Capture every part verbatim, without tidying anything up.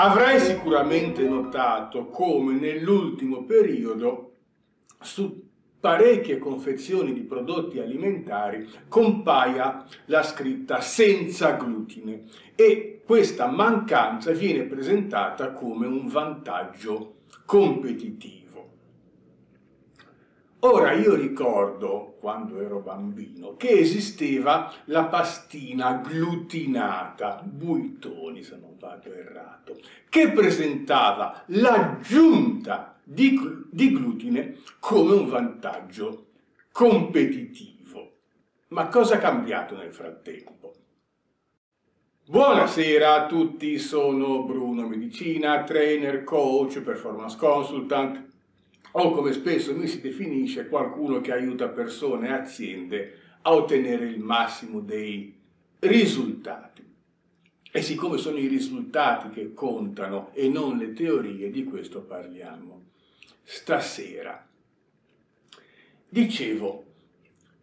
Avrai sicuramente notato come nell'ultimo periodo su parecchie confezioni di prodotti alimentari compaia la scritta senza glutine e questa mancanza viene presentata come un vantaggio competitivo. Ora, io ricordo, quando ero bambino, che esisteva la pastina glutinata, Buitoni se non vado errato, che presentava l'aggiunta di, di glutine come un vantaggio competitivo. Ma cosa è cambiato nel frattempo? Buonasera a tutti, sono Bruno Medicina, trainer, coach, performance consultant, o come spesso mi si definisce qualcuno che aiuta persone e aziende a ottenere il massimo dei risultati. E siccome sono i risultati che contano e non le teorie, di questo parliamo stasera. Dicevo,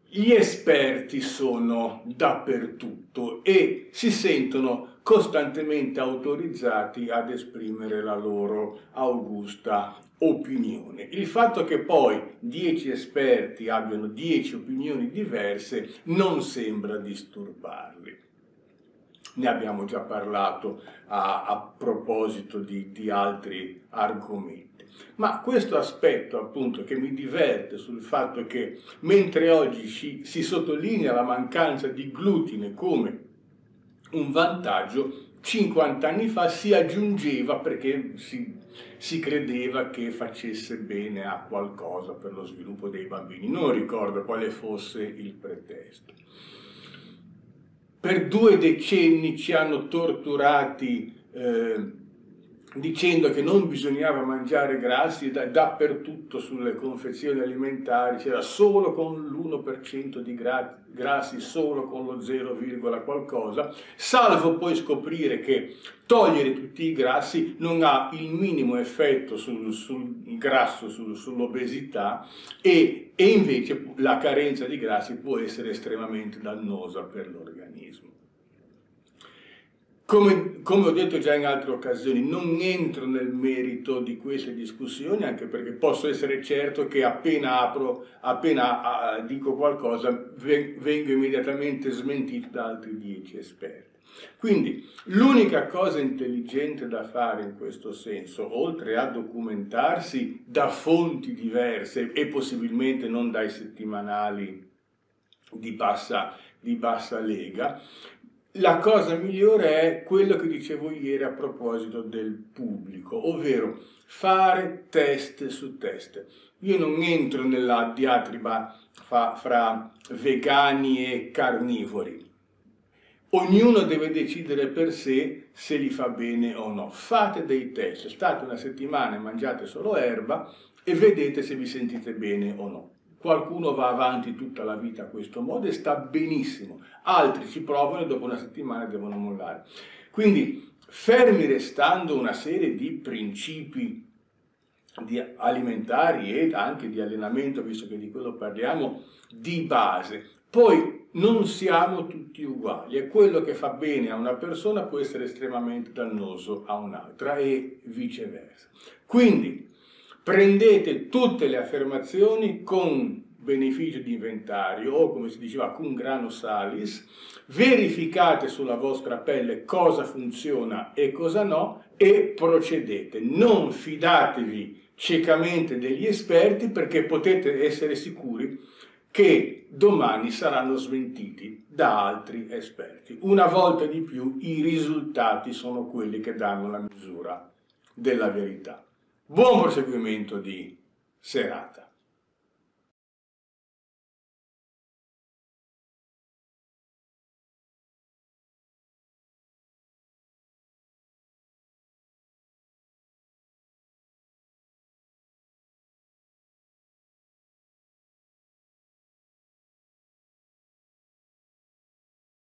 gli esperti sono dappertutto e si sentono costantemente autorizzati ad esprimere la loro augusta opinione. Il fatto che poi dieci esperti abbiano dieci opinioni diverse non sembra disturbarli. Ne abbiamo già parlato a, a proposito di, di altri argomenti. Ma questo aspetto, appunto, che mi diverte sul fatto che mentre oggi si, si sottolinea la mancanza di glutine come un vantaggio, cinquanta anni fa si aggiungeva perché si, si credeva che facesse bene a qualcosa per lo sviluppo dei bambini. Non ricordo quale fosse il pretesto. Per due decenni ci hanno torturati eh, dicendo che non bisognava mangiare grassi, da, dappertutto sulle confezioni alimentari c'era solo con l'uno per cento di gra, grassi, solo con lo zero, qualcosa, salvo poi scoprire che togliere tutti i grassi non ha il minimo effetto sul, sul grasso, sul, sull'obesità e, e invece la carenza di grassi può essere estremamente dannosa per l'organismo. Come, come ho detto già in altre occasioni, non entro nel merito di queste discussioni, anche perché posso essere certo che appena apro, appena uh, dico qualcosa, vengo immediatamente smentito da altri dieci esperti. Quindi l'unica cosa intelligente da fare in questo senso, oltre a documentarsi da fonti diverse e possibilmente non dai settimanali di bassa, di bassa lega, la cosa migliore è quello che dicevo ieri a proposito del pubblico, ovvero fare test su test. Io non entro nella diatriba fra, fra vegani e carnivori. Ognuno deve decidere per sé se li fa bene o no. Fate dei test, state una settimana e mangiate solo erba e vedete se vi sentite bene o no. Qualcuno va avanti tutta la vita a questo modo e sta benissimo, altri ci provano e dopo una settimana devono mollare. Quindi, fermi restando una serie di principi alimentari e anche di allenamento, visto che di quello parliamo, di base, poi non siamo tutti uguali e quello che fa bene a una persona può essere estremamente dannoso a un'altra e viceversa. Quindi, prendete tutte le affermazioni con beneficio di inventario o, come si diceva, cum grano salis, verificate sulla vostra pelle cosa funziona e cosa no e procedete. Non fidatevi ciecamente degli esperti perché potete essere sicuri che domani saranno smentiti da altri esperti. Una volta di più i risultati sono quelli che danno la misura della verità. Buon proseguimento di serata.